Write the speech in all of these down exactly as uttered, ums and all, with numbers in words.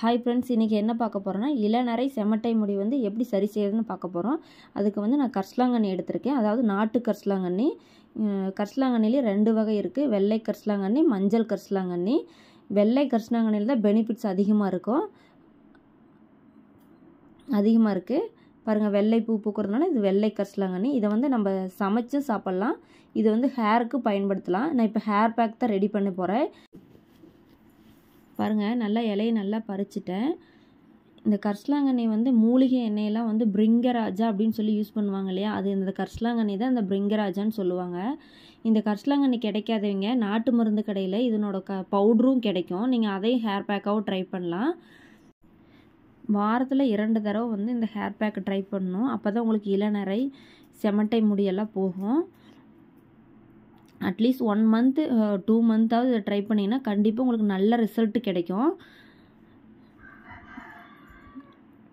Hi friends, இன்றைக்கி என்ன பார்க்க போகிறோன்னா இளநரை செமட்டை முடி வந்து எப்படி சரி செய்யறதுன்னு பார்க்க போகிறோம். அதுக்கு வந்து நான் கரிசலாங்கண்ணி எடுத்திருக்கேன். அதாவது நாட்டு கரிசலாங்கண்ணி. கரிசலாங்கண்ணிலே ரெண்டு வகை இருக்குது, வெள்ளை கரிசலாங்கண்ணி, மஞ்சள் கரிசலாங்கண்ணி. வெள்ளை கரிசலாங்கண்ணியில் தான் பெனிஃபிட்ஸ் அதிகமாக இருக்கும் அதிகமாக இருக்குது பாருங்கள். வெள்ளை பூ பூக்கிறதுனால இது வெள்ளை கரிசலாங்கண்ணி. இதை வந்து நம்ம சமைச்சும் சாப்பிட்லாம். இது வந்து ஹேருக்கு பயன்படுத்தலாம். நான் இப்போ ஹேர் பேக் தான் ரெடி பண்ண போகிறேன். பாருங்கள், நல்லா இலையை நல்லா பறிச்சிட்டேன். இந்த கரிசலாங்கண்ணி வந்து மூலிகை எண்ணெயெல்லாம் வந்து பிரிங்கராஜா அப்படின்னு சொல்லி யூஸ் பண்ணுவாங்க இல்லையா, அது இந்த கரிசலாங்கண்ணி தான் இந்த பிரிங்கராஜான்னு சொல்லுவாங்க. இந்த கரிசலாங்கண்ணி கிடைக்காதவங்க நாட்டு மருந்து கடையில் இதனோட க பவுடரும் கிடைக்கும். நீங்கள் அதையும் ஹேர் பேக்காகவும் ட்ரை பண்ணலாம். வாரத்தில் இரண்டு தடவை வந்து இந்த ஹேர் பேக்கை ட்ரை பண்ணணும். அப்போ தான் உங்களுக்கு இளநரை செமட்டை முடியெல்லாம் போகும். அட்லீஸ்ட் ஒன் மந்த்து டூ மந்த்தாவது ட்ரை பண்ணிங்கன்னா கண்டிப்பாக உங்களுக்கு நல்ல ரிசல்ட்டு கிடைக்கும்.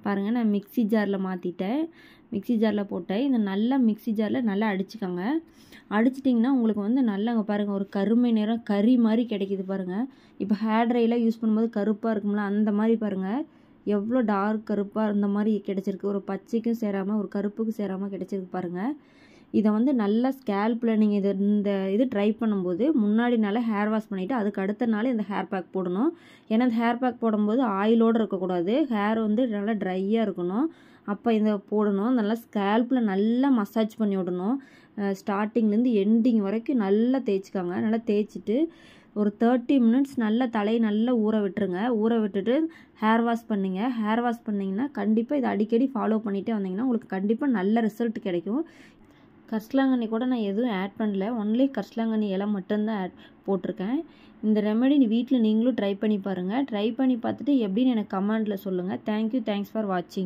பாருங்கள், நான் மிக்சி ஜாரில் மாற்றிட்டேன். மிக்சி ஜாரில் போட்டேன். இந்த நல்லா மிக்சி ஜாரில் நல்லா அடிச்சுக்கோங்க. அடிச்சிட்டிங்கன்னா உங்களுக்கு வந்து நல்லா அங்கே பாருங்கள் ஒரு கருமை நிறம் கறி மாதிரி கிடைக்கிது. பாருங்கள், இப்போ ஹேர் ட்ரைலாம் யூஸ் பண்ணும்போது கருப்பாக இருக்கும்ல, அந்த மாதிரி பாருங்கள் எவ்வளோ டார்க் கருப்பாக அந்த மாதிரி கிடச்சிருக்கு. ஒரு பச்சைக்கும் சேராமல் ஒரு கருப்புக்கு சேராமல் கிடச்சிருக்கு பாருங்கள். இதை வந்து நல்லா ஸ்கேல்பில் நீங்கள் இது இந்த இது ட்ரை பண்ணும்போது முன்னாடி நாளே ஹேர் வாஷ் பண்ணிவிட்டு அதுக்கு அடுத்த நாள் இந்த ஹேர் பேக் போடணும். ஏன்னா இந்த ஹேர் பேக் போடும்போது ஆயிலோடு இருக்கக்கூடாது, ஹேர் வந்து நல்லா ட்ரையாக இருக்கணும். அப்போ இதை போடணும். நல்லா ஸ்கேல்பில் நல்லா மசாஜ் பண்ணி விடணும். ஸ்டார்டிங்லேருந்து எண்டிங் வரைக்கும் நல்லா தேய்ச்சிக்காங்க. நல்லா தேய்ச்சிட்டு ஒரு தேர்ட்டி மினிட்ஸ் நல்லா தலையை நல்லா ஊற விட்டுருங்க. ஊற விட்டுட்டு ஹேர் வாஷ் பண்ணிங்க. ஹேர் வாஷ் பண்ணிங்கன்னா கண்டிப்பாக இதை அடிக்கடி ஃபாலோ பண்ணிகிட்டே வந்தீங்கன்னா உங்களுக்கு கண்டிப்பாக நல்ல ரிசல்ட் கிடைக்கும். கரிசலாங்கண்ணி கூட நான் எதுவும் ஆட் பண்ணல, ஒன்லி கரிசலாங்கண்ணி இலை மட்டும்தான் ஆட் போட்டிருக்கேன். இந்த ரெமெடி வீட்டில் நீங்களும் ட்ரை பண்ணி பாருங்கள். ட்ரை பண்ணி பார்த்துட்டு எப்படின்னு எனக்கு கமெண்டில் சொல்லுங்கள். தேங்க்யூ. தேங்க்ஸ் ஃபார் வாட்சிங்.